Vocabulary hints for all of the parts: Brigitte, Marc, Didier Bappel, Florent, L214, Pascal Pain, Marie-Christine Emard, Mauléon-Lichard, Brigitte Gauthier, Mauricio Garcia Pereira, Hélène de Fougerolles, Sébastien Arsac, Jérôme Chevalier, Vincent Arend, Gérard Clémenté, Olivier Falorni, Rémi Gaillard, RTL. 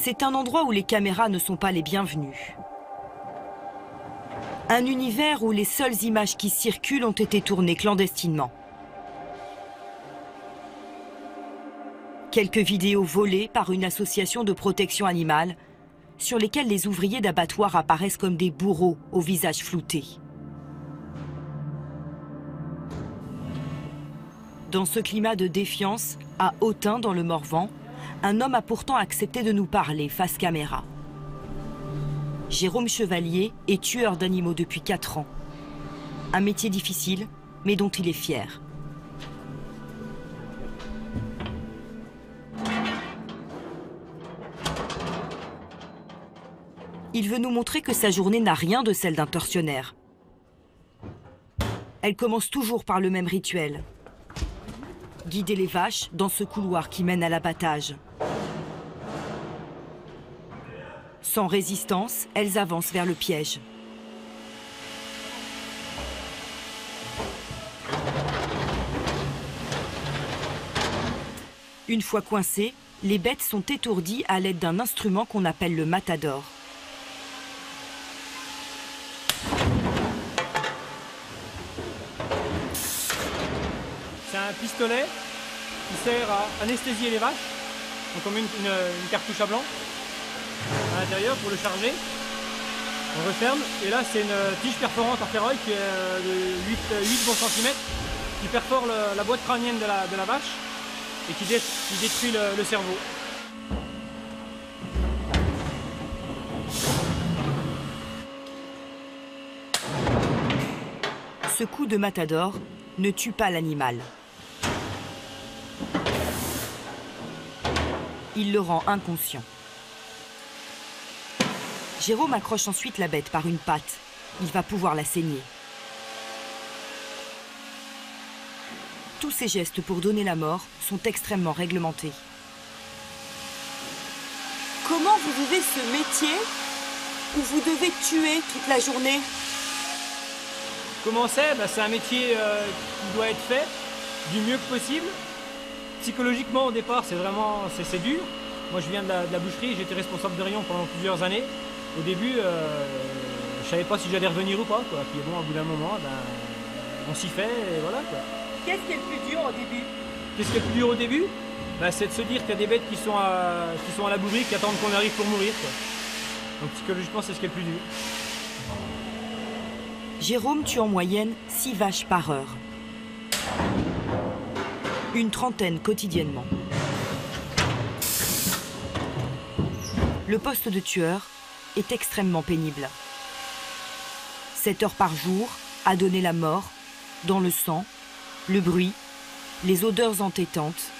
c'est un endroit où les caméras ne sont pas les bienvenues. Un univers où les seules images qui circulent ont été tournées clandestinement. Quelques vidéos volées par une association de protection animale sur lesquelles les ouvriers d'abattoir apparaissent comme des bourreaux au visage flouté. Dans ce climat de défiance, à Autun dans le Morvan, un homme a pourtant accepté de nous parler face caméra. Jérôme Chevalier est tueur d'animaux depuis 4 ans. Un métier difficile, mais dont il est fier. Il veut nous montrer que sa journée n'a rien de celle d'un tortionnaire. Elle commence toujours par le même rituel. Guider les vaches dans ce couloir qui mène à l'abattage. Sans résistance, elles avancent vers le piège. Une fois coincées, les bêtes sont étourdies à l'aide d'un instrument qu'on appelle le matador. Un pistolet qui sert à anesthésier les vaches, donc on met une cartouche à blanc à l'intérieur pour le charger, on referme et là c'est une tige perforante en ferroï qui est de 8 bons centimètres qui perfore la boîte crânienne de la vache et qui détruit le cerveau. Ce coup de matador ne tue pas l'animal. Il le rend inconscient. Jérôme accroche ensuite la bête par une patte. Il va pouvoir la saigner. Tous ces gestes pour donner la mort sont extrêmement réglementés. Comment vous vivez ce métier où vous devez tuer toute la journée? Comment c'est? C'est un métier qui doit être fait du mieux que possible. Psychologiquement, au départ, c'est vraiment dur. Moi, je viens de la boucherie, j'étais responsable de rayon pendant plusieurs années. Au début, je ne savais pas si j'allais revenir ou pas, quoi. Puis bon, au bout d'un moment, on s'y fait et voilà, quoi. Qu'est-ce qui est le plus dur au début? Qu'est-ce qui est le plus dur au début? C'est de se dire qu'il y a des bêtes qui sont à la boucherie, qui attendent qu'on arrive pour mourir, quoi. Donc psychologiquement, c'est ce qui est le plus dur. Jérôme tue en moyenne 6 vaches par heure. Une trentaine quotidiennement. Le poste de tueur est extrêmement pénible. 7 heures par jour à donner la mort, dans le sang, le bruit, les odeurs entêtantes,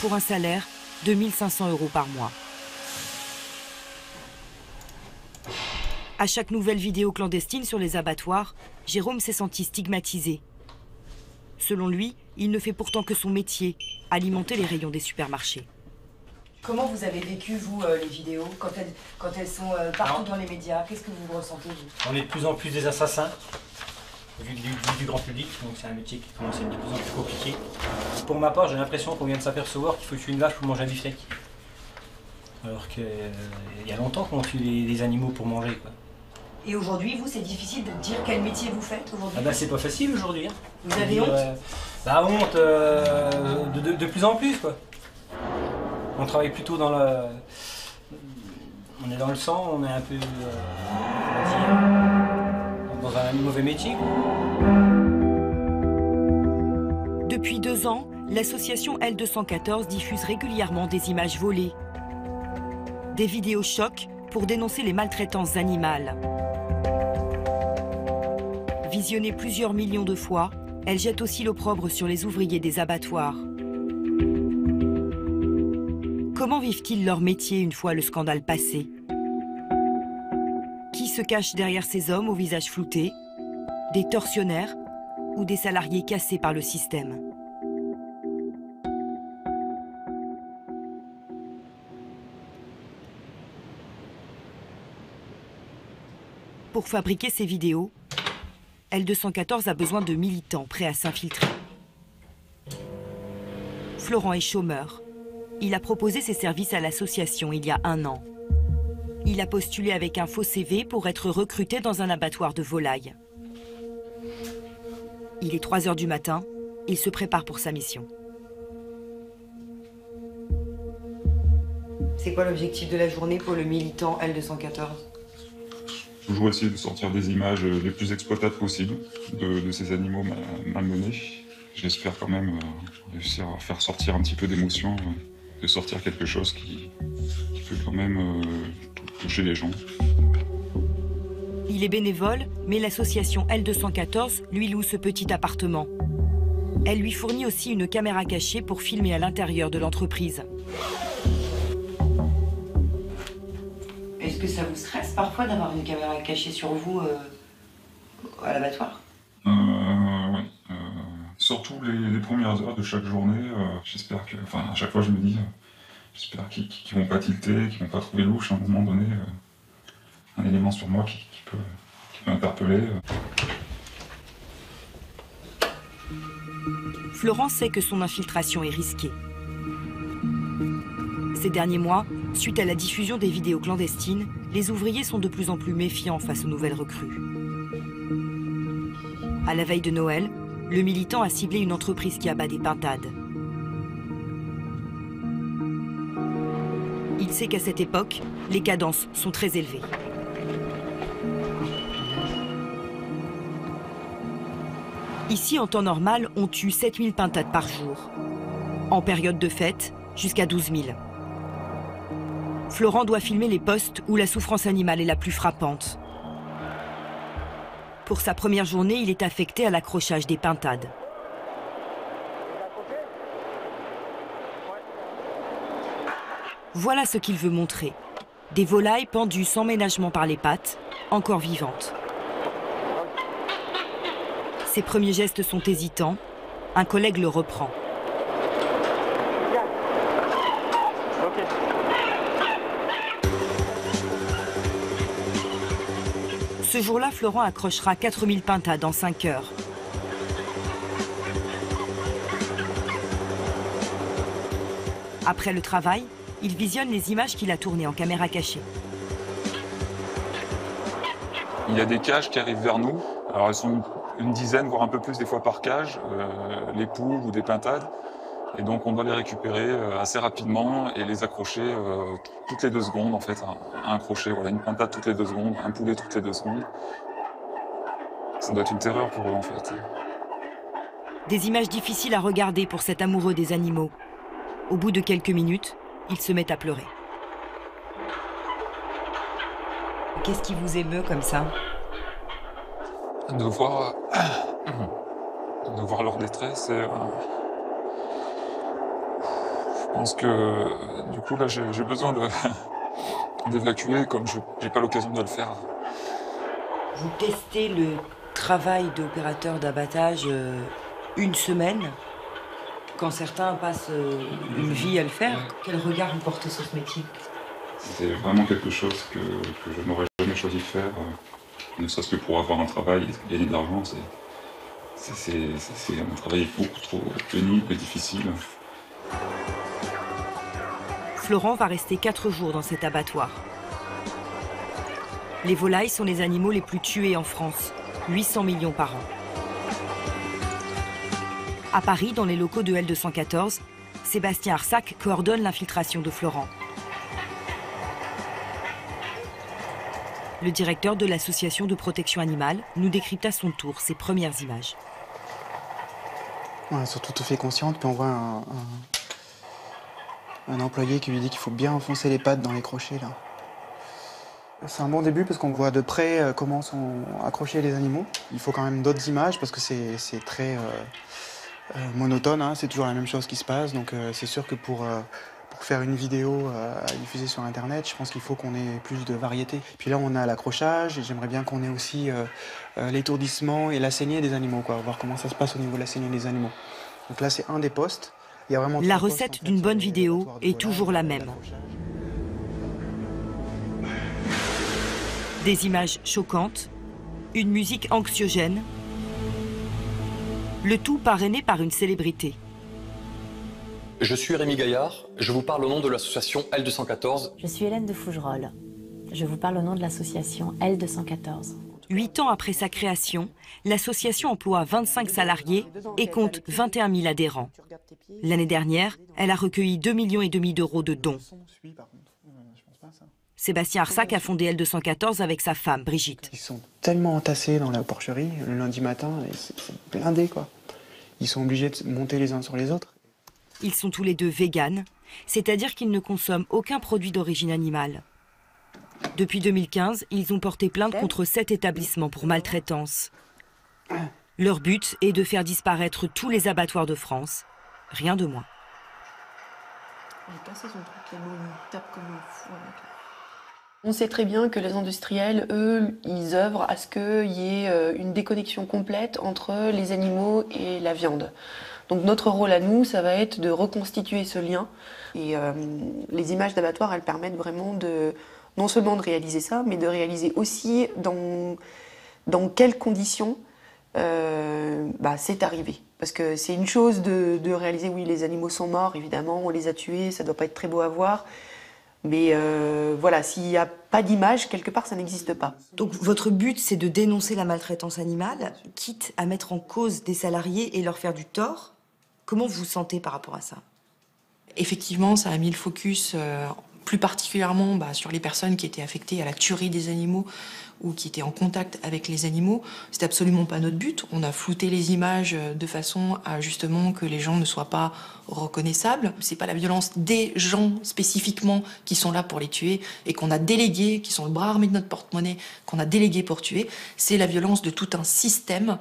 pour un salaire de 1 500 € par mois. À chaque nouvelle vidéo clandestine sur les abattoirs, Jérôme s'est senti stigmatisé. Selon lui, il ne fait pourtant que son métier, alimenter les rayons des supermarchés. Comment vous avez vécu, vous, les vidéos, quand elles sont partout dans les médias? Qu'est-ce que vous ressentez, vous? On est de plus en plus des assassins, vu du grand public, donc c'est un métier qui commence à être de plus en plus compliqué. Pour ma part, j'ai l'impression qu'on vient de s'apercevoir qu'il faut tuer une vache pour manger un bifteck. Alors qu'il y a longtemps qu'on tue les animaux pour manger, quoi. Et aujourd'hui, vous, c'est difficile de dire quel métier vous faites aujourd'hui? C'est pas facile aujourd'hui. Hein. Vous avez honte? Honte de plus en plus, quoi. On travaille plutôt dans la... On est dans le sang, on est un peu... dans un mauvais métier, quoi. Depuis 2 ans, l'association L214 diffuse régulièrement des images volées. Des vidéos chocs pour dénoncer les maltraitances animales. Visionnée plusieurs millions de fois, elle jette aussi l'opprobre sur les ouvriers des abattoirs. Comment vivent-ils leur métier une fois le scandale passé? Qui se cache derrière ces hommes au visage flouté? Des tortionnaires ou des salariés cassés par le système? Pour fabriquer ces vidéos, L214 a besoin de militants prêts à s'infiltrer. Florent est chômeur. Il a proposé ses services à l'association il y a 1 an. Il a postulé avec un faux CV pour être recruté dans un abattoir de volailles. Il est 3 h du matin, il se prépare pour sa mission. C'est quoi l'objectif de la journée pour le militant L214 ? Toujours essayer de sortir des images les plus exploitables possibles de ces animaux malmenés. J'espère quand même réussir à faire sortir un petit peu d'émotion, de sortir quelque chose qui peut quand même toucher les gens. Il est bénévole, mais l'association L214 lui loue ce petit appartement. Elle lui fournit aussi une caméra cachée pour filmer à l'intérieur de l'entreprise. Est-ce que ça vous stresse parfois d'avoir une caméra cachée sur vous à l'abattoir ? Surtout les premières heures de chaque journée, j'espère que, enfin à chaque fois je me dis, j'espère qu'ils vont pas tilter, qu'ils vont pas trouver louche à un moment donné, un élément sur moi qui peut m'interpeller. Florent sait que son infiltration est risquée. Ces derniers mois, suite à la diffusion des vidéos clandestines, les ouvriers sont de plus en plus méfiants face aux nouvelles recrues. À la veille de Noël, le militant a ciblé une entreprise qui abat des pintades. Il sait qu'à cette époque, les cadences sont très élevées. Ici, en temps normal, on tue 7000 pintades par jour. En période de fête, jusqu'à 12000. Florent doit filmer les postes où la souffrance animale est la plus frappante. Pour sa première journée, il est affecté à l'accrochage des pintades. Voilà ce qu'il veut montrer. Des volailles pendues sans ménagement par les pattes, encore vivantes. Ses premiers gestes sont hésitants. Un collègue le reprend. Ce jour-là, Florent accrochera 4000 pintades en 5 heures. Après le travail, il visionne les images qu'il a tournées en caméra cachée. Il y a des cages qui arrivent vers nous. Alors elles sont une dizaine, voire un peu plus des fois par cage, les poules ou des pintades. Et donc on doit les récupérer assez rapidement et les accrocher toutes les 2 secondes en fait, à un crochet. Voilà, une pintade toutes les 2 secondes, un poulet toutes les 2 secondes. Ça doit être une terreur pour eux en fait. Des images difficiles à regarder pour cet amoureux des animaux. Au bout de quelques minutes, ils se mettent à pleurer. Qu'est-ce qui vous émeut comme ça? De voir leur détresse et... Je pense que du coup là j'ai besoin d'évacuer comme je n'ai pas l'occasion de le faire. Vous testez le travail d'opérateur d'abattage 1 semaine, quand certains passent une vie à le faire. Ouais. Quel regard vous portez sur ce métier? C'est vraiment quelque chose que je n'aurais jamais choisi de faire, ne serait-ce que pour avoir un travail et gagner de l'argent. C'est un travail beaucoup trop pénible et difficile. Florent va rester 4 jours dans cet abattoir. Les volailles sont les animaux les plus tués en France, 800 millions par an. À Paris, dans les locaux de L214, Sébastien Arsac coordonne l'infiltration de Florent. Le directeur de l'association de protection animale nous décrypte à son tour ses premières images. On est surtout tout fait consciente, puis on voit un employé qui lui dit qu'il faut bien enfoncer les pattes dans les crochets, là. C'est un bon début parce qu'on voit de près comment sont accrochés les animaux. Il faut quand même d'autres images parce que c'est très monotone, hein. C'est toujours la même chose qui se passe. Donc c'est sûr que pour faire une vidéo à diffuser sur Internet, je pense qu'il faut qu'on ait plus de variété. Puis là, on a l'accrochage et j'aimerais bien qu'on ait aussi l'étourdissement et la saignée des animaux, quoi. Voir comment ça se passe au niveau de la saignée des animaux. Donc là, c'est un des postes. La recette d'une bonne vidéo est toujours la même. Des images choquantes, une musique anxiogène, le tout parrainé par une célébrité. Je suis Rémi Gaillard, je vous parle au nom de l'association L214. Je suis Hélène de Fougerolles, je vous parle au nom de l'association L214. 8 ans après sa création, l'association emploie 25 salariés et compte 21 000 adhérents. L'année dernière, elle a recueilli 2,5 millions d'euros de dons. Sébastien Arsac a fondé L214 avec sa femme, Brigitte. Ils sont tellement entassés dans la porcherie, le lundi matin, c'est blindé, quoi. Ils sont obligés de monter les uns sur les autres. Ils sont tous les deux véganes, c'est-à-dire qu'ils ne consomment aucun produit d'origine animale. Depuis 2015, ils ont porté plainte contre 7 établissements pour maltraitance. Leur but est de faire disparaître tous les abattoirs de France, rien de moins. On sait très bien que les industriels, eux, ils œuvrent à ce qu'il y ait une déconnexion complète entre les animaux et la viande. Donc notre rôle à nous, ça va être de reconstituer ce lien. Et les images d'abattoir, elles permettent vraiment de, non seulement de réaliser ça, mais de réaliser aussi dans quelles conditions c'est arrivé. Parce que c'est une chose de réaliser, oui, les animaux sont morts, évidemment, on les a tués, ça ne doit pas être très beau à voir. Mais voilà, s'il n'y a pas d'image, quelque part, ça n'existe pas. Donc votre but, c'est de dénoncer la maltraitance animale, quitte à mettre en cause des salariés et leur faire du tort. Comment vous vous sentez par rapport à ça? Effectivement, ça a mis le focus plus particulièrement sur les personnes qui étaient affectées à la tuerie des animaux ou qui étaient en contact avec les animaux. C'est absolument pas notre but. On a flouté les images de façon à justement que les gens ne soient pas reconnaissables. C'est pas la violence des gens spécifiquement qui sont là pour les tuer et qu'on a délégué, qui sont le bras armé de notre porte-monnaie, qu'on a délégué pour tuer. C'est la violence de tout un système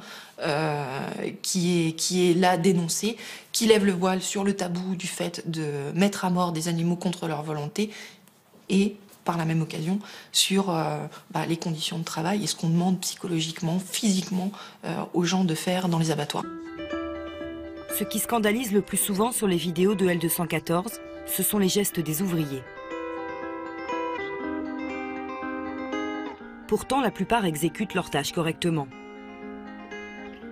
qui est là dénoncé, qui lève le voile sur le tabou du fait de mettre à mort des animaux contre leur volonté et par la même occasion, sur les conditions de travail et ce qu'on demande psychologiquement, physiquement aux gens de faire dans les abattoirs. Ce qui scandalise le plus souvent sur les vidéos de L214, ce sont les gestes des ouvriers. Pourtant, la plupart exécutent leurs tâches correctement.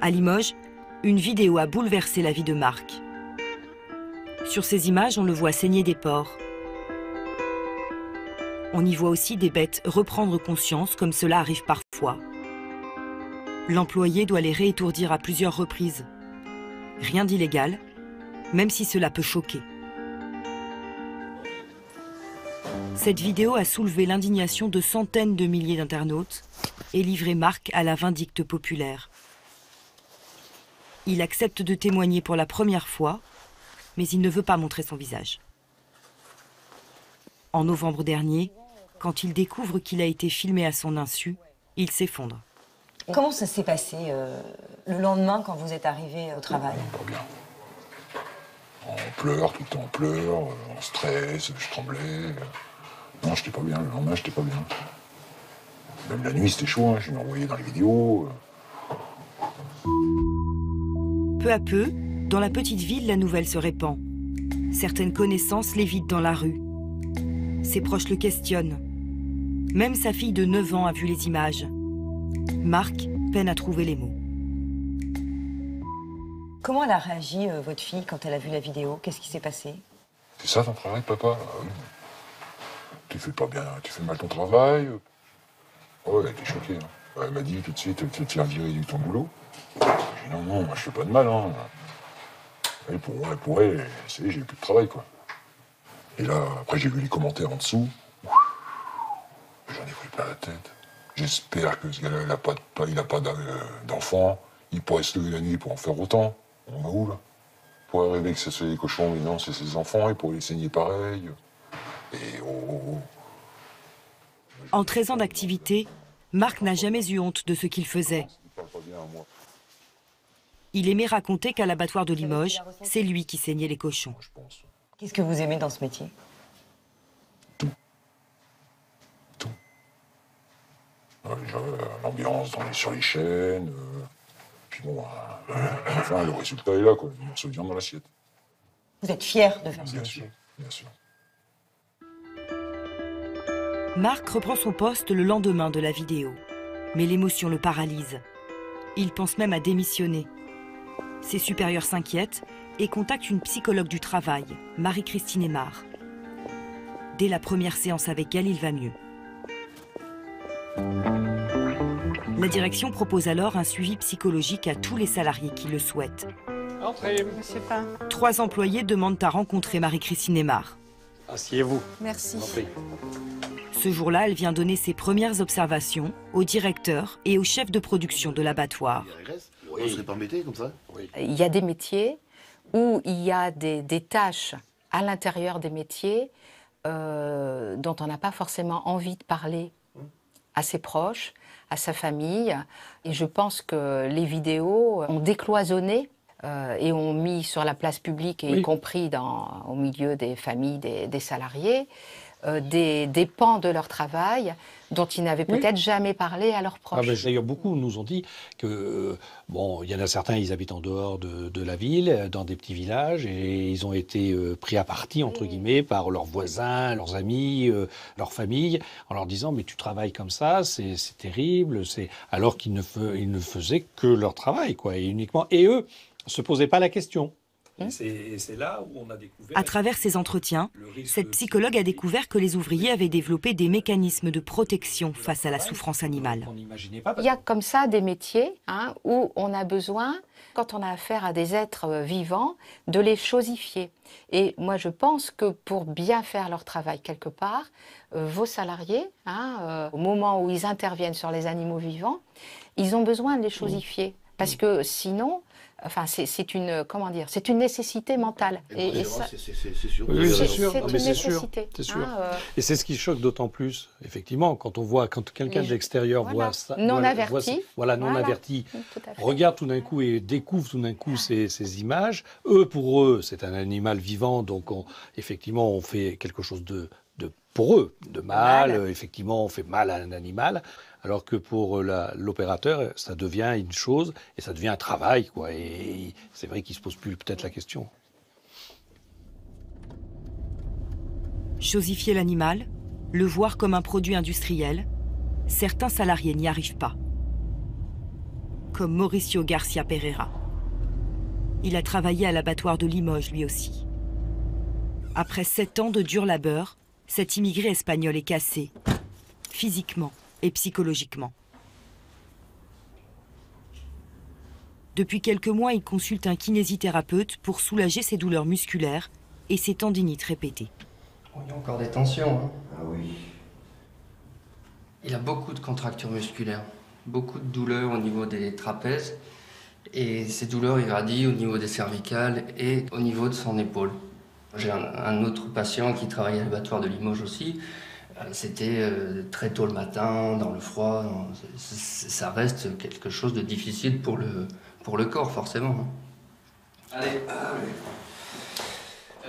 À Limoges, une vidéo a bouleversé la vie de Marc. Sur ces images, on le voit saigner des porcs. On y voit aussi des bêtes reprendre conscience, comme cela arrive parfois. L'employé doit les réétourdir à plusieurs reprises. Rien d'illégal, même si cela peut choquer. Cette vidéo a soulevé l'indignation de centaines de milliers d'internautes et livré Marc à la vindicte populaire. Il accepte de témoigner pour la première fois, mais il ne veut pas montrer son visage. En novembre dernier, quand il découvre qu'il a été filmé à son insu, il s'effondre. Comment ça s'est passé le lendemain quand vous êtes arrivé au travail? Pas bien. On pleure, tout le temps on pleure, on stresse, je tremblais. Non, j'étais pas bien, le lendemain j'étais pas bien. Même la nuit c'était chaud, hein. Je l'ai envoyé dans les vidéos. Peu à peu, dans la petite ville, la nouvelle se répand. Certaines connaissances l'évitent dans la rue. Ses proches le questionnent. Même sa fille de 9 ans a vu les images. Marc peine à trouver les mots. Comment elle a réagi, votre fille, quand elle a vu la vidéo? Qu'est-ce qui s'est passé? C'est ça ton travail, papa? Tu fais pas bien, tu fais mal ton travail. Oh, elle était choquée. Hein. Elle m'a dit tout de suite, tu te fais virer de ton boulot. J'ai dit non, non, moi je fais pas de mal. Hein. Et pour elle, j'ai plus de travail, quoi. Et là, après, j'ai vu les commentaires en dessous. J'en ai pris plein la tête. J'espère que ce gars-là, il n'a pas d'enfant. Il pourrait se lever la nuit pour en faire autant. On va où, là? Il pourrait rêver que ce soit des cochons, mais non, c'est ses enfants. Il pourrait les saigner pareil. Et En 13 ans d'activité, Marc n'a jamais eu honte de ce qu'il faisait. Il aimait raconter qu'à l'abattoir de Limoges, c'est lui qui saignait les cochons. Qu'est-ce que vous aimez dans ce métier? Tout. Tout. L'ambiance sur les chaînes. Puis bon, enfin, le résultat est là, quoi. Le morceau de viande dans l'assiette. Vous êtes fier de faire ça? Bien sûr, bien sûr. Marc reprend son poste le lendemain de la vidéo. Mais l'émotion le paralyse. Il pense même à démissionner. Ses supérieurs s'inquiètent et contacte une psychologue du travail, Marie-Christine Emard. Dès la première séance avec elle, il va mieux. La direction propose alors un suivi psychologique à tous les salariés qui le souhaitent. Entrez. Monsieur Pain. 3 employés demandent à rencontrer Marie-Christine Emard. Asseyez-vous. Merci. Entrez. Ce jour-là, elle vient donner ses premières observations au directeur et au chef de production de l'abattoir. Oui. On serait pas embêté comme ça ? Oui. Il y a des métiers où il y a des tâches à l'intérieur des métiers dont on n'a pas forcément envie de parler à ses proches, à sa famille. Et je pense que les vidéos ont décloisonné et ont mis sur la place publique, et oui, y compris au milieu des familles, des salariés, des pans de leur travail dont ils n'avaient peut-être jamais parlé à leurs proches. Ah ben, d'ailleurs, beaucoup nous ont dit que, bon, il y en a certains, ils habitent en dehors de la ville, dans des petits villages, et ils ont été pris à partie, entre guillemets, par leurs voisins, leurs amis, leur famille, en leur disant, mais tu travailles comme ça, c'est terrible, alors qu'ils ne faisaient que leur travail, quoi, et uniquement. Et eux ne se posaient pas la question. C'est là où on a découvert... À travers ces entretiens, cette psychologue a découvert que les ouvriers avaient développé des mécanismes de protection face à la souffrance animale. Il y a comme ça des métiers où on a besoin, quand on a affaire à des êtres vivants, de les chosifier. Et moi je pense que pour bien faire leur travail quelque part, vos salariés, au moment où ils interviennent sur les animaux vivants, ils ont besoin de les chosifier. Parce que sinon... Enfin, c'est une, comment dire, c'est une nécessité mentale. Et ça, c'est sûr. Oui, c'est sûr. C'est sûr. Et c'est ce qui choque d'autant plus, effectivement, quand quelqu'un de l'extérieur voit ça, non averti, regarde tout d'un coup et découvre tout d'un coup ces images. Pour eux, c'est un animal vivant, donc effectivement, on fait quelque chose de mal. Effectivement, on fait mal à un animal. Alors que pour l'opérateur, ça devient une chose et ça devient un travail, quoi. Et c'est vrai qu'il ne se pose plus peut-être la question. Chosifier l'animal, le voir comme un produit industriel, certains salariés n'y arrivent pas. Comme Mauricio Garcia Pereira. Il a travaillé à l'abattoir de Limoges, lui aussi. Après 7 ans de dur labeur, cet immigré espagnol est cassé, physiquement et psychologiquement. Depuis quelques mois, il consulte un kinésithérapeute pour soulager ses douleurs musculaires et ses tendinites répétées. Il y a encore des tensions. Ah oui. Il a beaucoup de contractures musculaires, beaucoup de douleurs au niveau des trapèzes, et ces douleurs irradient au niveau des cervicales et au niveau de son épaule. J'ai un autre patient qui travaille à l'abattoir de Limoges aussi. C'était très tôt le matin, dans le froid, ça reste quelque chose de difficile pour le corps, forcément. Allez.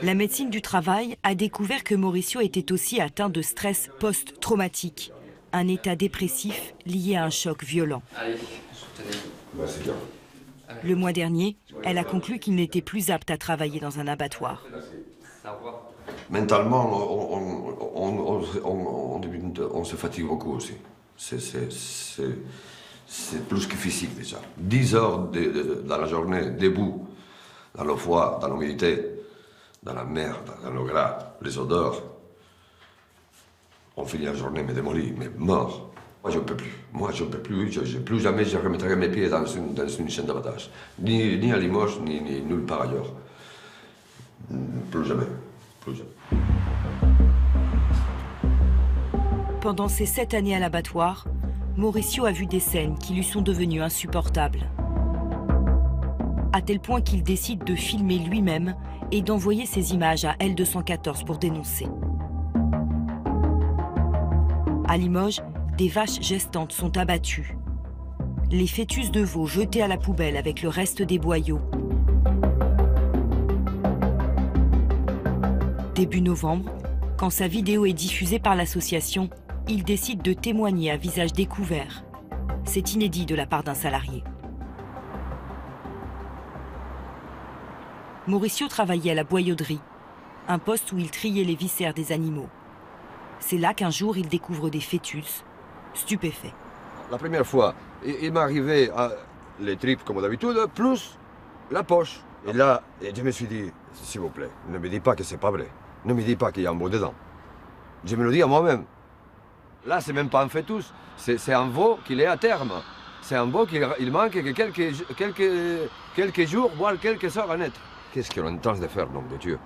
La médecine du travail a découvert que Mauricio était aussi atteint de stress post-traumatique, un état dépressif lié à un choc violent. Allez, bah, c'est bien. Le mois dernier, elle a conclu qu'il n'était plus apte à travailler dans un abattoir. Mentalement, on se fatigue beaucoup aussi. C'est plus que physique déjà. 10 heures dans la journée, debout, dans le froid, dans l'humidité, dans la mer, dans le gras, les odeurs. On finit la journée, mais démoli, mais mort. Moi, je ne peux plus. Moi, je ne peux plus. Plus jamais je remettrai mes pieds dans une chaîne d'abattage. Ni à Limoges, ni nulle part ailleurs. Plus jamais. Plus jamais. Pendant ces 7 années à l'abattoir, Mauricio a vu des scènes qui lui sont devenues insupportables. À tel point qu'il décide de filmer lui-même et d'envoyer ces images à L214 pour dénoncer. À Limoges, des vaches gestantes sont abattues. Les fœtus de veau jetés à la poubelle avec le reste des boyaux. Début novembre, quand sa vidéo est diffusée par l'association, il décide de témoigner à visage découvert. C'est inédit de la part d'un salarié. Mauricio travaillait à la boyauderie, un poste où il triait les viscères des animaux. C'est là qu'un jour, il découvre des fœtus. Stupéfait. La première fois, il m'arrivait les tripes comme d'habitude, plus la poche. Et là, je me suis dit, s'il vous plaît, ne me dis pas que c'est pas vrai. Ne me dis pas qu'il y a un veau dedans. Je me le dis à moi-même. Là, c'est même pas un fœtus. C'est un veau qu'il est à terme. C'est un veau qu'il manque que quelques jours, voire quelques heures à naître. Qu'est-ce qu'on est en train de faire, nom de Dieu?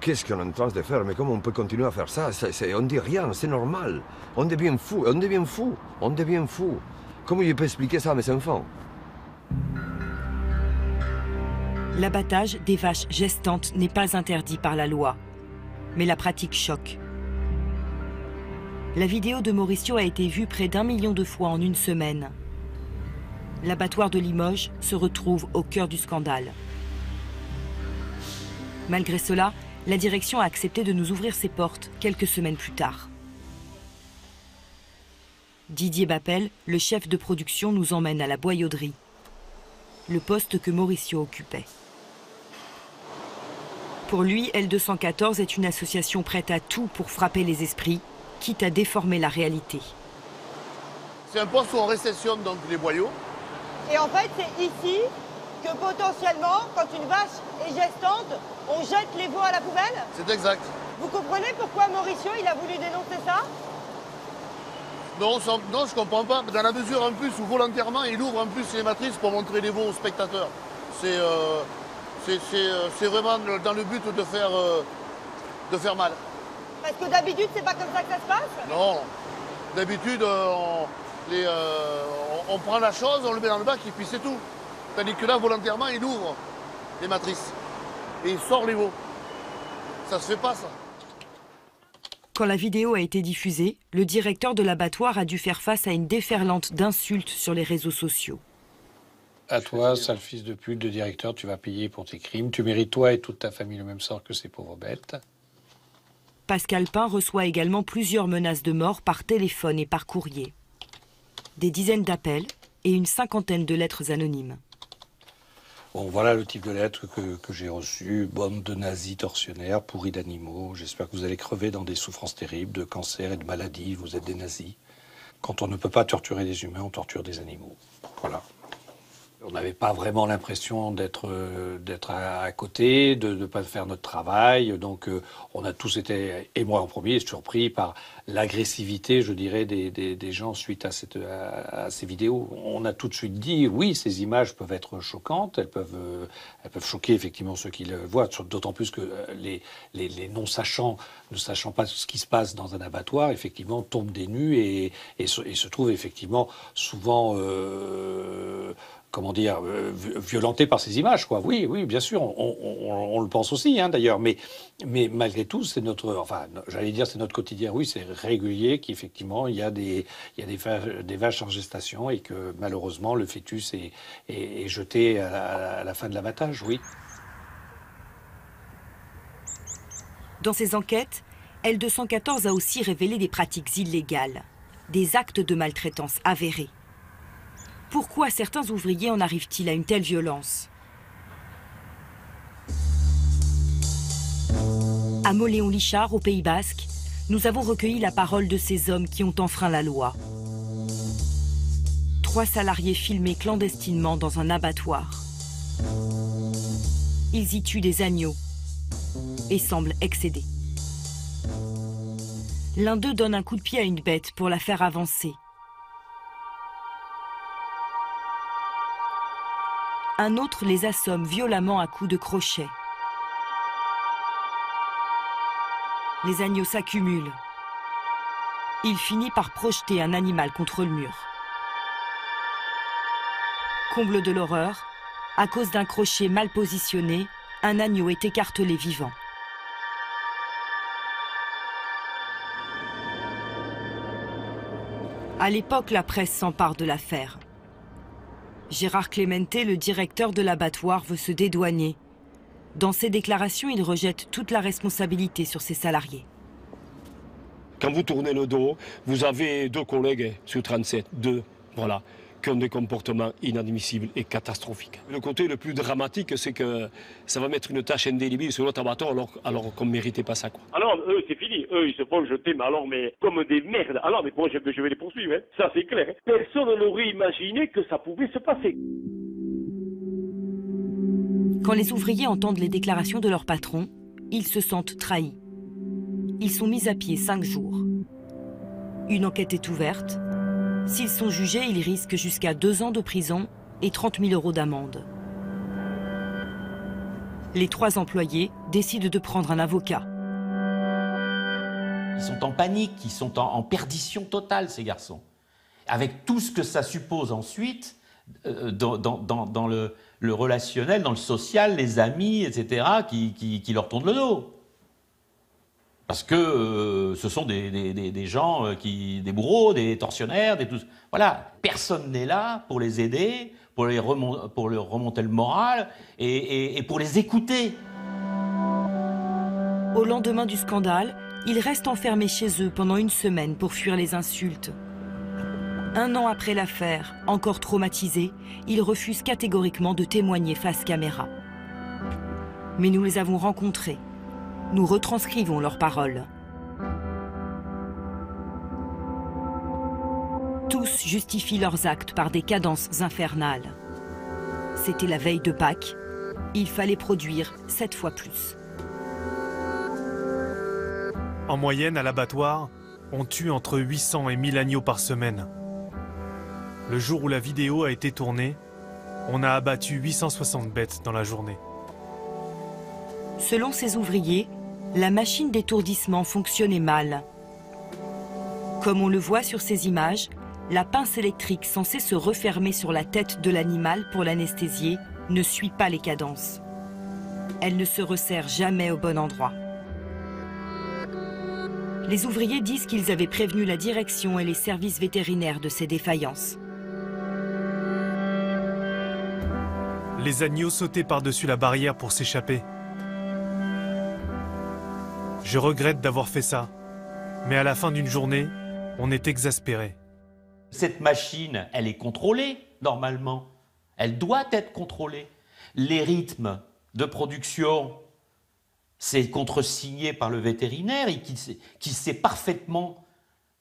Qu'est-ce qu'on est en train de faire? Mais comment on peut continuer à faire ça? On ne dit rien, c'est normal. On devient fou, on devient fou, on devient fou. Comment je peux expliquer ça à mes enfants? L'abattage des vaches gestantes n'est pas interdit par la loi, mais la pratique choque. La vidéo de Mauricio a été vue près d'1 million de fois en une semaine. L'abattoir de Limoges se retrouve au cœur du scandale. Malgré cela, la direction a accepté de nous ouvrir ses portes quelques semaines plus tard. Didier Bappel, le chef de production, nous emmène à la boyauderie, le poste que Mauricio occupait. Pour lui, L214 est une association prête à tout pour frapper les esprits, quitte à déformer la réalité. C'est un poste où on réceptionne donc les boyaux. Et en fait, c'est ici que potentiellement, quand une vache est gestante, on jette les veaux à la poubelle. C'est exact. Vous comprenez pourquoi Mauricio, il a voulu dénoncer ça? Non, non, je comprends pas. Dans la mesure en plus où volontairement, il ouvre en plus les matrices pour montrer les veaux aux spectateurs. C'est vraiment dans le but de faire mal. Parce que d'habitude, c'est pas comme ça que ça se passe? Non. D'habitude, on prend la chose, on le met dans le bac et puis c'est tout. Tandis que là, volontairement, il ouvre les matrices et il sort les veaux. Ça se fait pas, ça. Quand la vidéo a été diffusée, le directeur de l'abattoir a dû faire face à une déferlante d'insultes sur les réseaux sociaux. À toi, sale fils de pute de directeur, tu vas payer pour tes crimes. Tu mérites, toi et toute ta famille, le même sort que ces pauvres bêtes. Pascal Pain reçoit également plusieurs menaces de mort par téléphone et par courrier. Des dizaines d'appels et une cinquantaine de lettres anonymes. Bon, voilà le type de lettres que j'ai reçues. Bande de nazis tortionnaires, pourris d'animaux. J'espère que vous allez crever dans des souffrances terribles, de cancer et de maladies. Vous êtes des nazis. Quand on ne peut pas torturer des humains, on torture des animaux. Voilà. On n'avait pas vraiment l'impression d'être à côté, de ne pas faire notre travail. Donc on a tous été, et moi en premier, surpris par l'agressivité, je dirais, des gens suite à ces vidéos. On a tout de suite dit, oui, ces images peuvent être choquantes, elles peuvent choquer effectivement ceux qui le voient, d'autant plus que les non-sachants, ne sachant pas ce qui se passe dans un abattoir, effectivement, tombent des nues et se trouvent effectivement souvent... comment dire, violenté par ces images, quoi. Oui, oui, bien sûr, on le pense aussi, hein, d'ailleurs, mais malgré tout, c'est notre, enfin, j'allais dire, c'est notre quotidien, oui, c'est régulier qu'effectivement, il y a des vaches en gestation et que, malheureusement, le fœtus est jeté à la fin de l'abattage, oui. Dans ces enquêtes, L214 a aussi révélé des pratiques illégales, des actes de maltraitance avérés. Pourquoi certains ouvriers en arrivent-ils à une telle violence? À Mauléon-Lichard, au Pays Basque, nous avons recueilli la parole de ces hommes qui ont enfreint la loi. 3 salariés filmés clandestinement dans un abattoir. Ils y tuent des agneaux et semblent excédés. L'un d'eux donne un coup de pied à une bête pour la faire avancer. Un autre les assomme violemment à coups de crochet. Les agneaux s'accumulent. Il finit par projeter un animal contre le mur. Comble de l'horreur, à cause d'un crochet mal positionné, un agneau est écartelé vivant. À l'époque, la presse s'empare de l'affaire. Gérard Clémenté, le directeur de l'abattoir, veut se dédouaner. Dans ses déclarations, il rejette toute la responsabilité sur ses salariés. Quand vous tournez le dos, vous avez 2 collègues sur 37, 2, voilà, qui ont des comportements inadmissibles et catastrophiques. Le côté le plus dramatique, c'est que ça va mettre une tâche indélébile sur notre abattoir alors qu'on ne méritait pas ça, quoi. Alors, eux, c'est fini. Eux, ils se font jeter, mais comme des merdes. Alors, mais moi, je vais les poursuivre, hein. Ça, c'est clair. Personne n'aurait imaginé que ça pouvait se passer. Quand les ouvriers entendent les déclarations de leur patron, ils se sentent trahis. Ils sont mis à pied 5 jours. Une enquête est ouverte. S'ils sont jugés, ils risquent jusqu'à 2 ans de prison et 30 000 € d'amende. Les 3 employés décident de prendre un avocat. Ils sont en panique, ils sont en perdition totale, ces garçons. Avec tout ce que ça suppose ensuite, dans le relationnel, dans le social, les amis, etc., qui leur tournent le dos. Parce que ce sont des gens, des bourreaux, des tortionnaires, des tout. Voilà, personne n'est là pour les aider, pour leur remonter le moral et pour les écouter. Au lendemain du scandale, ils restent enfermés chez eux pendant 1 semaine pour fuir les insultes. 1 an après l'affaire, encore traumatisés, ils refusent catégoriquement de témoigner face caméra. Mais nous les avons rencontrés. Nous retranscrivons leurs paroles. Tous justifient leurs actes par des cadences infernales. C'était la veille de Pâques. Il fallait produire 7 fois plus. En moyenne, à l'abattoir, on tue entre 800 et 1000 agneaux par semaine. Le jour où la vidéo a été tournée, on a abattu 860 bêtes dans la journée. Selon ces ouvriers, la machine d'étourdissement fonctionnait mal. Comme on le voit sur ces images, la pince électrique censée se refermer sur la tête de l'animal pour l'anesthésier ne suit pas les cadences. Elle ne se resserre jamais au bon endroit. Les ouvriers disent qu'ils avaient prévenu la direction et les services vétérinaires de ces défaillances. Les agneaux sautaient par-dessus la barrière pour s'échapper. Je regrette d'avoir fait ça, mais à la fin d'une journée, on est exaspéré. Cette machine, elle est contrôlée, normalement. Elle doit être contrôlée. Les rythmes de production, c'est contresigné par le vétérinaire et qui sait parfaitement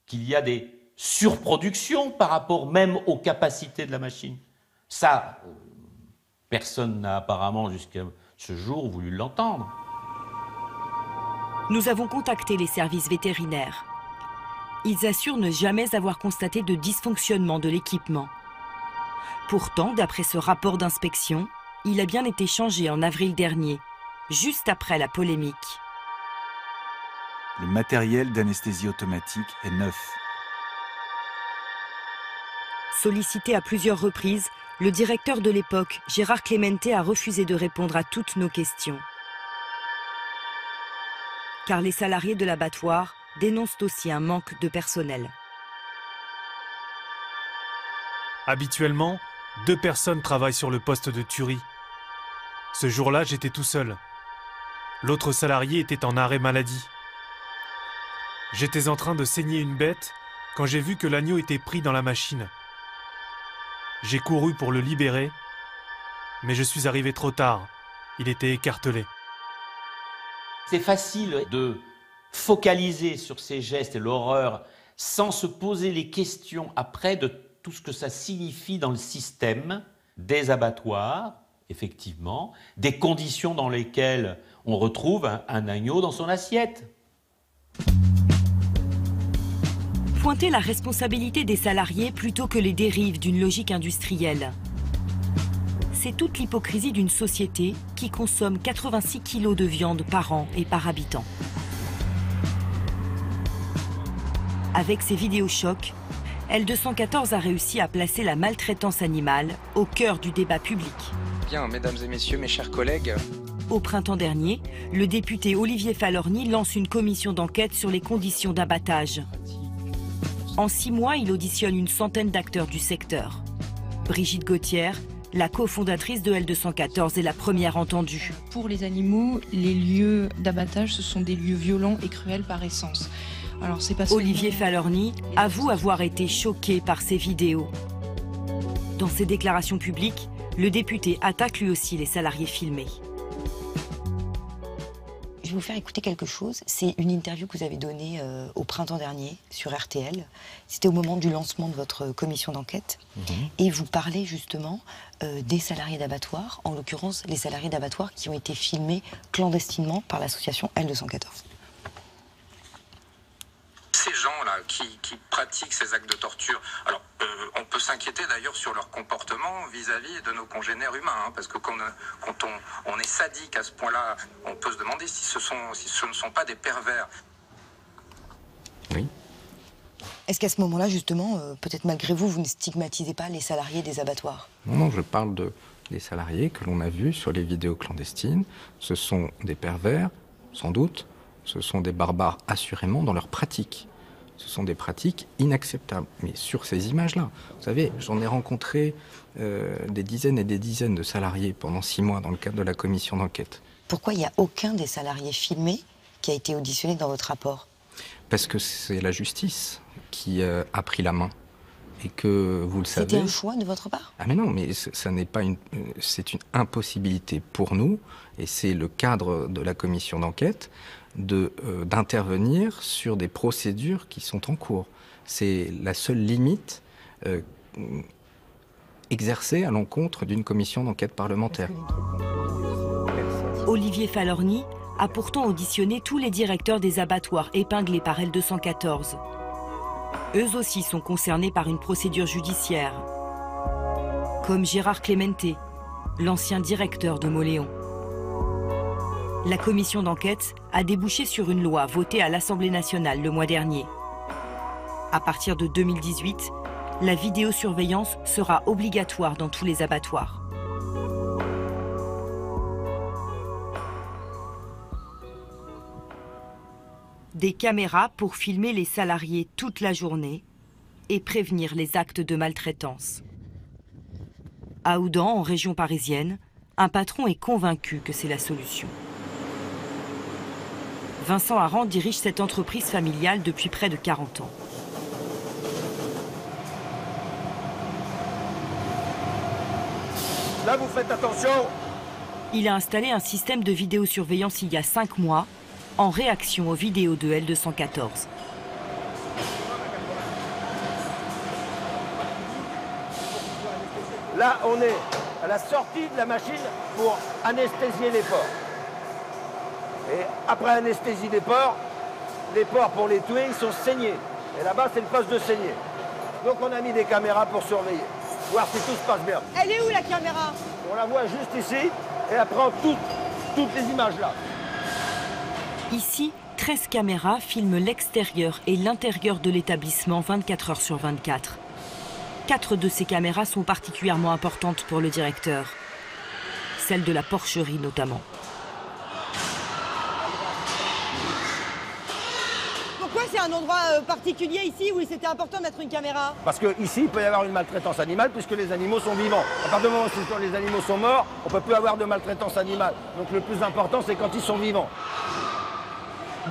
qu'il y a des surproductions par rapport même aux capacités de la machine. Ça, personne n'a apparemment jusqu'à ce jour voulu l'entendre. Nous avons contacté les services vétérinaires. Ils assurent ne jamais avoir constaté de dysfonctionnement de l'équipement. Pourtant, d'après ce rapport d'inspection, il a bien été changé en avril dernier, juste après la polémique. Le matériel d'anesthésie automatique est neuf. Sollicité à plusieurs reprises, le directeur de l'époque, Gérard Clémenté, a refusé de répondre à toutes nos questions. Car les salariés de l'abattoir dénoncent aussi un manque de personnel. Habituellement, 2 personnes travaillent sur le poste de tuerie. Ce jour-là, j'étais tout seul. L'autre salarié était en arrêt maladie. J'étais en train de saigner une bête quand j'ai vu que l'agneau était pris dans la machine. J'ai couru pour le libérer, mais je suis arrivé trop tard. Il était écartelé. C'est facile de focaliser sur ces gestes et l'horreur sans se poser les questions après de tout ce que ça signifie dans le système des abattoirs, effectivement, des conditions dans lesquelles on retrouve un agneau dans son assiette. Pointer la responsabilité des salariés plutôt que les dérives d'une logique industrielle. C'est toute l'hypocrisie d'une société qui consomme 86 kilos de viande par an et par habitant. Avec ses vidéos chocs, L214 a réussi à placer la maltraitance animale au cœur du débat public. Bien, mesdames et messieurs, mes chers collègues. Au printemps dernier, le député Olivier Falorni lance une commission d'enquête sur les conditions d'abattage. En 6 mois, il auditionne 100aine d'acteurs du secteur. Brigitte Gauthier, la cofondatrice de L214, est la première entendue. Pour les animaux, les lieux d'abattage, ce sont des lieux violents et cruels par essence. Alors, c'est pas Olivier Falorni avoue avoir été choqué par ces vidéos. Dans ses déclarations publiques, le député attaque lui aussi les salariés filmés. je vais vous faire écouter quelque chose. C'est une interview que vous avez donnée au printemps dernier sur RTL. C'était au moment du lancement de votre commission d'enquête. Mmh. Et vous parlez justement des salariés d'abattoir, en l'occurrence les salariés d'abattoir qui ont été filmés clandestinement par l'association L214. Ces gens-là qui pratiquent ces actes de torture, alors on peut s'inquiéter d'ailleurs sur leur comportement vis-à-vis de nos congénères humains, hein, parce que quand on est sadique à ce point-là, on peut se demander si ce ne sont pas des pervers. Oui. Est-ce qu'à ce moment-là, justement, peut-être malgré vous, vous ne stigmatisez pas les salariés des abattoirs? Non, je parle des salariés que l'on a vus sur les vidéos clandestines. Ce sont des pervers, sans doute, ce sont des barbares assurément dans leurs pratiques. Ce sont des pratiques inacceptables. Mais sur ces images-là, vous savez, j'en ai rencontré des dizaines et des dizaines de salariés pendant 6 mois dans le cadre de la commission d'enquête. Pourquoi il n'y a aucun des salariés filmés qui a été auditionné dans votre rapport? Parce que c'est la justice qui a pris la main. Et que, vous le savez... C'était un choix de votre part? Ah mais non, mais ça n'est pas une... C'est une impossibilité pour nous, et c'est le cadre de la commission d'enquête, d'intervenir sur des procédures qui sont en cours. C'est la seule limite exercée à l'encontre d'une commission d'enquête parlementaire. Olivier Falorni a pourtant auditionné tous les directeurs des abattoirs épinglés par L214. Eux aussi sont concernés par une procédure judiciaire, comme Gérard Clémenté, l'ancien directeur de Mauléon. La commission d'enquête a débouché sur une loi votée à l'Assemblée nationale le mois dernier. À partir de 2018, la vidéosurveillance sera obligatoire dans tous les abattoirs. Des caméras pour filmer les salariés toute la journée et prévenir les actes de maltraitance. À Houdan, en région parisienne, un patron est convaincu que c'est la solution. Vincent Arend dirige cette entreprise familiale depuis près de 40 ans. Là, vous faites attention. Il a installé un système de vidéosurveillance il y a 5 mois, en réaction aux vidéos de L214. Là, on est à la sortie de la machine pour anesthésier les porcs. Et après anesthésie des porcs, les porcs, pour les tuer, ils sont saignés. Et là-bas, c'est le poste de saignée. Donc on a mis des caméras pour surveiller, voir si tout se passe bien. Elle est où, la caméra? On la voit juste ici, et elle prend toutes les images là. Ici, 13 caméras filment l'extérieur et l'intérieur de l'établissement 24 heures sur 24. 4 de ces caméras sont particulièrement importantes pour le directeur. Celle de la porcherie, notamment. C'est un endroit particulier ici où c'était important de mettre une caméra? Parce qu'ici, il peut y avoir une maltraitance animale puisque les animaux sont vivants. À partir du moment où les animaux sont morts, on ne peut plus avoir de maltraitance animale. Donc le plus important, c'est quand ils sont vivants.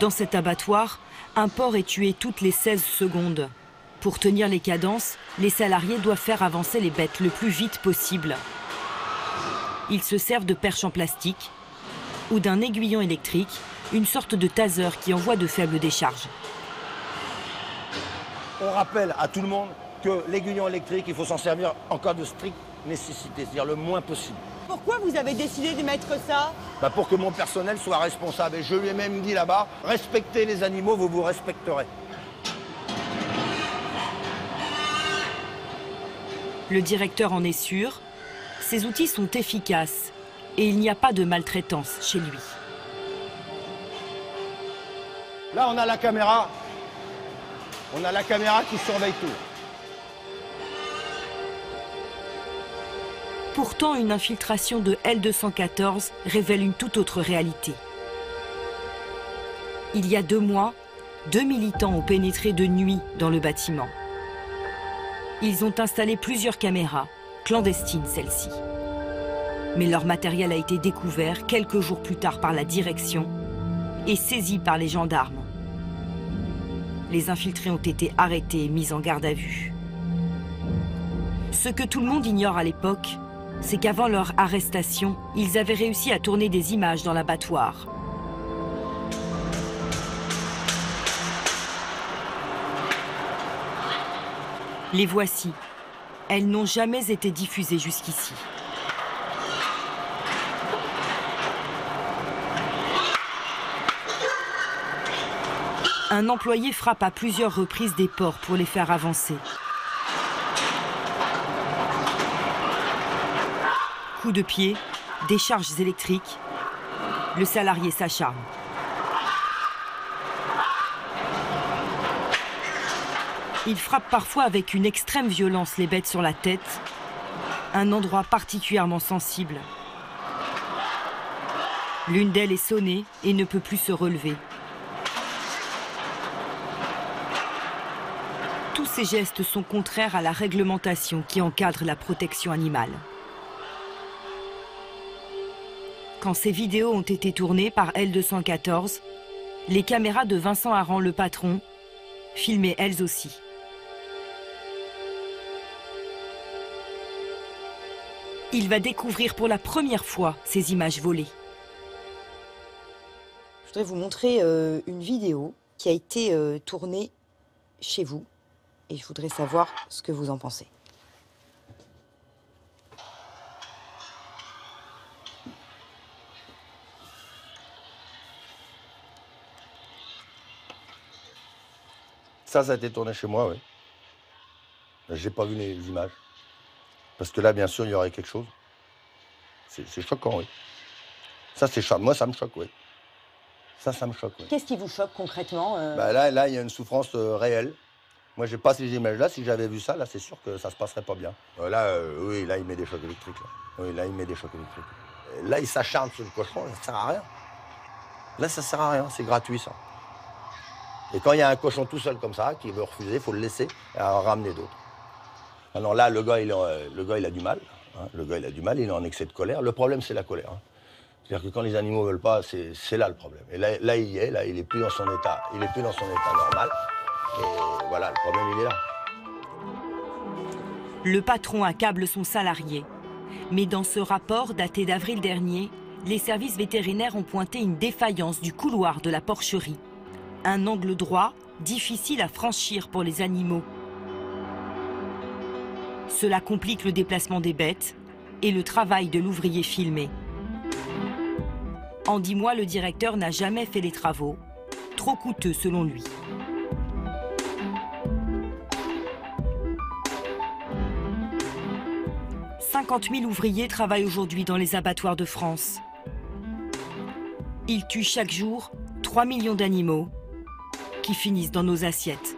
Dans cet abattoir, un porc est tué toutes les 16 secondes. Pour tenir les cadences, les salariés doivent faire avancer les bêtes le plus vite possible. Ils se servent de perches en plastique ou d'un aiguillon électrique, une sorte de taser qui envoie de faibles décharges. On rappelle à tout le monde que l'aiguillon électrique, il faut s'en servir en cas de stricte nécessité, c'est-à-dire le moins possible. Pourquoi vous avez décidé de mettre ça? Bah pour que mon personnel soit responsable. Et je lui ai même dit là-bas, respectez les animaux, vous vous respecterez. Le directeur en est sûr, ces outils sont efficaces et il n'y a pas de maltraitance chez lui. Là, on a la caméra. On a la caméra qui surveille tout. Pourtant, une infiltration de L214 révèle une toute autre réalité. Il y a 2 mois, 2 militants ont pénétré de nuit dans le bâtiment. Ils ont installé plusieurs caméras, clandestines celles-ci. Mais leur matériel a été découvert quelques jours plus tard par la direction et saisi par les gendarmes. Les infiltrés ont été arrêtés et mis en garde à vue. Ce que tout le monde ignore à l'époque, c'est qu'avant leur arrestation, ils avaient réussi à tourner des images dans l'abattoir. Les voici. Elles n'ont jamais été diffusées jusqu'ici. Un employé frappe à plusieurs reprises des porcs pour les faire avancer. Coups de pied, décharges électriques. Le salarié s'acharne. Il frappe parfois avec une extrême violence les bêtes sur la tête, un endroit particulièrement sensible. L'une d'elles est sonnée et ne peut plus se relever. Tous ces gestes sont contraires à la réglementation qui encadre la protection animale. Quand ces vidéos ont été tournées par L214, les caméras de Vincent Arend, le patron, filmaient elles aussi. Il va découvrir pour la première fois ces images volées. Je voudrais vous montrer une vidéo qui a été tournée chez vous. Et je voudrais savoir ce que vous en pensez. Ça a été tourné chez moi, oui. J'ai pas vu les images. Parce que là, bien sûr, il y aurait quelque chose. C'est choquant, oui. Ça, c'est choquant. Moi, ça me choque, oui. Ça me choque, oui. Qu'est-ce qui vous choque concrètement bah là, il y a une souffrance réelle. Moi, j'ai pas ces images-là. Si j'avais vu ça, là, c'est sûr que ça se passerait pas bien. Oui, là, il met des chocs électriques. Là. Oui, là, il met des chocs électriques. Là, il s'acharne sur le cochon. Ça sert à rien. Là, ça sert à rien. C'est gratuit, ça. Et quand il y a un cochon tout seul comme ça, qui veut refuser, il faut le laisser et en ramener d'autres. Alors là, le gars, il a du mal. Hein. Le gars, il a du mal. Il est en excès de colère. Le problème, c'est la colère. Hein. C'est-à-dire que quand les animaux veulent pas, c'est là le problème. Et là, il y est. Là, il est plus dans son état. Il est plus dans son état normal. Et voilà, le problème, il est là. Le patron accable son salarié. Mais dans ce rapport, daté d'avril dernier, les services vétérinaires ont pointé une défaillance du couloir de la porcherie. Un angle droit, difficile à franchir pour les animaux. Cela complique le déplacement des bêtes et le travail de l'ouvrier filmé. En 10 mois, le directeur n'a jamais fait les travaux. Trop coûteux selon lui. « 50 000 ouvriers travaillent aujourd'hui dans les abattoirs de France. Ils tuent chaque jour 3 millions d'animaux qui finissent dans nos assiettes. »